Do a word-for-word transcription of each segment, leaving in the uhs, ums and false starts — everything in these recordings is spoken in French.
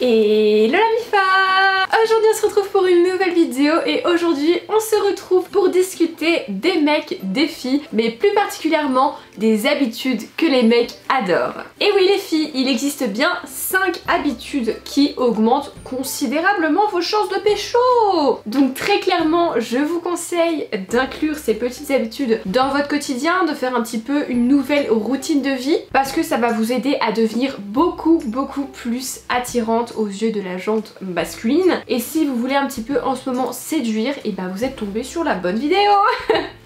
Et la Mifa! Aujourd'hui on se retrouve pour une nouvelle vidéo et aujourd'hui on se retrouve pour discuter des mecs, des filles, mais plus particulièrement des habitudes que les mecs adorent. Et oui les filles, il existe bien cinq habitudes qui augmentent considérablement vos chances de pécho. Donc très clairement je vous conseille d'inclure ces petites habitudes dans votre quotidien, de faire un petit peu une nouvelle routine de vie, parce que ça va vous aider à devenir beaucoup beaucoup plus attirante aux yeux de la gente masculine. Et si vous voulez un petit peu en ce moment séduire, et bah vous êtes tombé sur la bonne vidéo.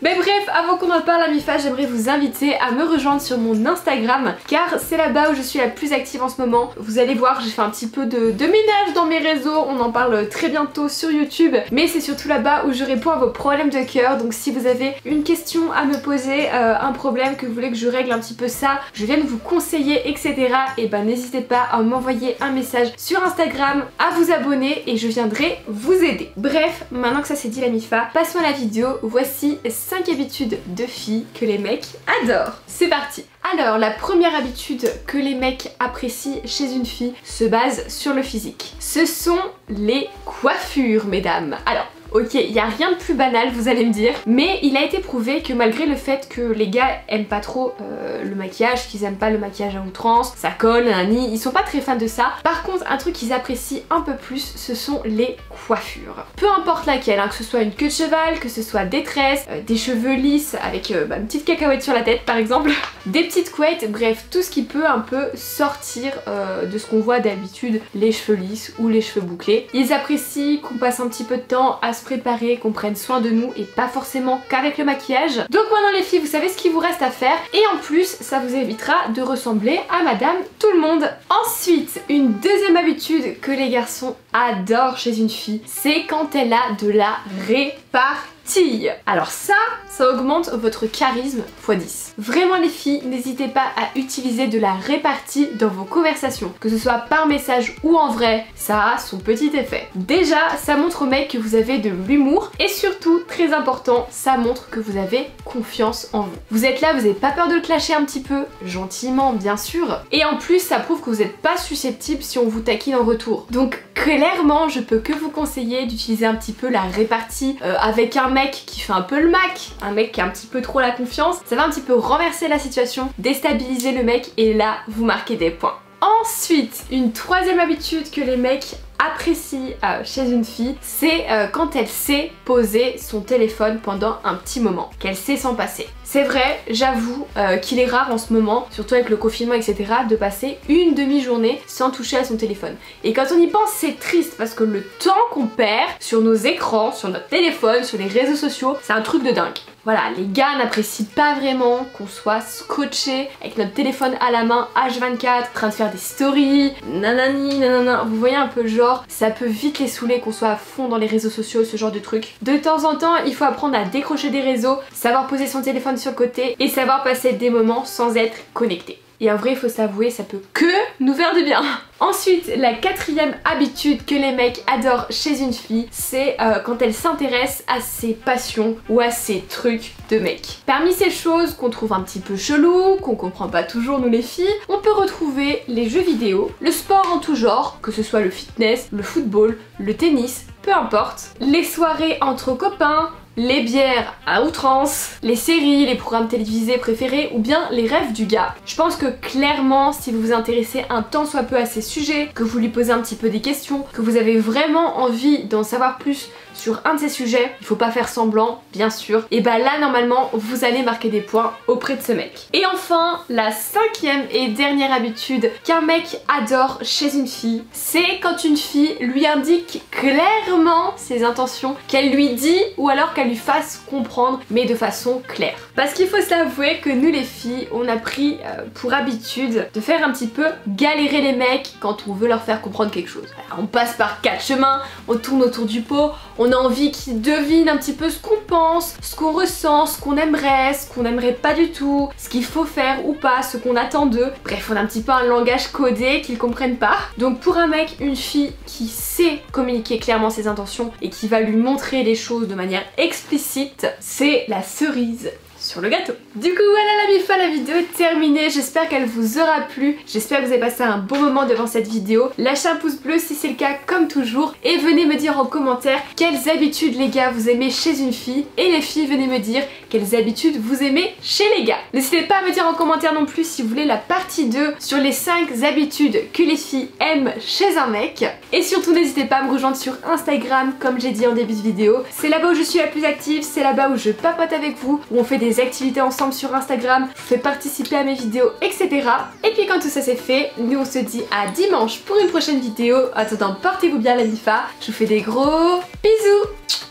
Mais bref, avant qu'on en parle à Mifa, j'aimerais vous inviter à me rejoindre sur mon Instagram, car c'est là-bas où je suis la plus active en ce moment. Vous allez voir, j'ai fait un petit peu de, de ménage dans mes réseaux, on en parle très bientôt sur YouTube, mais c'est surtout là-bas où je réponds à vos problèmes de cœur. Donc si vous avez une question à me poser, euh, un problème que vous voulez que je règle un petit peu ça, je viens de vous conseiller, et cetera. Et bah n'hésitez pas à m'envoyer un message sur Instagram, à vous abonner, et je viendrai vous aider. Bref, maintenant que ça c'est dit la Mifa, passons à la vidéo. Voici cinq habitudes de filles que les mecs adorent. C'est parti. Alors la première habitude que les mecs apprécient chez une fille se base sur le physique. Ce sont les coiffures, mesdames. Alors ok, il n'y a rien de plus banal, vous allez me dire, mais il a été prouvé que malgré le fait que les gars aiment pas trop euh, le maquillage, qu'ils aiment pas le maquillage à outrance, ça colle, nani, ils sont pas très fans de ça. Par contre, un truc qu'ils apprécient un peu plus, ce sont les coiffures. Peu importe laquelle, hein, que ce soit une queue de cheval, que ce soit des tresses, euh, des cheveux lisses avec euh, bah, une petite cacahuète sur la tête par exemple, des petites couettes, bref, tout ce qui peut un peu sortir euh, de ce qu'on voit d'habitude, les cheveux lisses ou les cheveux bouclés. Ils apprécient qu'on passe un petit peu de temps à se préparer, qu'on prenne soin de nous et pas forcément qu'avec le maquillage. Donc maintenant les filles, vous savez ce qu'il vous reste à faire, et en plus ça vous évitera de ressembler à madame tout le monde. Ensuite, une deuxième habitude que les garçons adorent chez une fille, c'est quand elle a de la répartie. Alors ça, ça augmente votre charisme fois dix. Vraiment les filles, n'hésitez pas à utiliser de la répartie dans vos conversations, que ce soit par message ou en vrai, ça a son petit effet. Déjà, ça montre au mec que vous avez de l'humour, et surtout, très important, ça montre que vous avez confiance en vous. Vous êtes là, vous n'avez pas peur de le clasher un petit peu, gentiment bien sûr, et en plus ça prouve que vous n'êtes pas susceptible si on vous taquine en retour. Donc clairement, je peux que vous conseiller d'utiliser un petit peu la répartie euh, avec un mec qui fait un peu le mac, un mec qui a un petit peu trop la confiance. Ça va un petit peu renverser la situation, déstabiliser le mec, et là vous marquez des points. Ensuite, une troisième habitude que les mecs apprécie euh, chez une fille, c'est euh, quand elle sait poser son téléphone pendant un petit moment, qu'elle sait s'en passer. C'est vrai, j'avoue euh, qu'il est rare en ce moment, surtout avec le confinement etc, de passer une demi-journée sans toucher à son téléphone. Et quand on y pense, c'est triste, parce que le temps qu'on perd sur nos écrans, sur notre téléphone, sur les réseaux sociaux, c'est un truc de dingue. Voilà, les gars n'apprécient pas vraiment qu'on soit scotché avec notre téléphone à la main H vingt-quatre, en train de faire des stories, nanani, nanana, vous voyez un peu le genre. Ça peut vite les saouler qu'on soit à fond dans les réseaux sociaux, ce genre de truc. De temps en temps, il faut apprendre à décrocher des réseaux, savoir poser son téléphone sur le côté et savoir passer des moments sans être connecté. Et en vrai, il faut s'avouer, ça peut que nous faire du bien. Ensuite, la quatrième habitude que les mecs adorent chez une fille, c'est euh, quand elle s'intéresse à ses passions ou à ses trucs de mec. Parmi ces choses qu'on trouve un petit peu chelou, qu'on comprend pas toujours nous les filles, on peut retrouver les jeux vidéo, le sport en tout genre, que ce soit le fitness, le football, le tennis, peu importe, les soirées entre copains, les bières à outrance, les séries, les programmes télévisés préférés, ou bien les rêves du gars. Je pense que clairement, si vous vous intéressez un tant soit peu à ces sujets, que vous lui posez un petit peu des questions, que vous avez vraiment envie d'en savoir plus sur un de ces sujets, il faut pas faire semblant, bien sûr, et bah là normalement vous allez marquer des points auprès de ce mec. Et enfin, la cinquième et dernière habitude qu'un mec adore chez une fille, c'est quand une fille lui indique clairement ses intentions, qu'elle lui dit ou alors qu'elle lui fasse comprendre, mais de façon claire. Parce qu'il faut s'avouer que nous les filles, on a pris euh, pour habitude de faire un petit peu galérer les mecs quand on veut leur faire comprendre quelque chose. Alors, on passe par quatre chemins, on tourne autour du pot, on a envie qu'ils devinent un petit peu ce qu'on pense, ce qu'on ressent, ce qu'on aimerait, ce qu'on n'aimerait pas du tout, ce qu'il faut faire ou pas, ce qu'on attend d'eux. Bref, on a un petit peu un langage codé qu'ils comprennent pas. Donc pour un mec, une fille qui sait communiquer clairement ses intentions et qui va lui montrer les choses de manière explicite, c'est la cerise sur le gâteau. Du coup voilà la bifa, la vidéo est terminée, j'espère qu'elle vous aura plu, j'espère que vous avez passé un bon moment devant cette vidéo. Lâchez un pouce bleu si c'est le cas comme toujours et venez me dire en commentaire quelles habitudes les gars vous aimez chez une fille, et les filles venez me dire quelles habitudes vous aimez chez les gars. N'hésitez pas à me dire en commentaire non plus si vous voulez la partie deux sur les cinq habitudes que les filles aiment chez un mec, et surtout n'hésitez pas à me rejoindre sur Instagram comme j'ai dit en début de vidéo, c'est là-bas où je suis la plus active, c'est là-bas où je papote avec vous, où on fait des activités ensemble sur Instagram, je vous fais participer à mes vidéos, etc. Et puis quand tout ça c'est fait, nous on se dit à dimanche pour une prochaine vidéo. En attendant, portez-vous bien la bifa, je vous fais des gros bisous.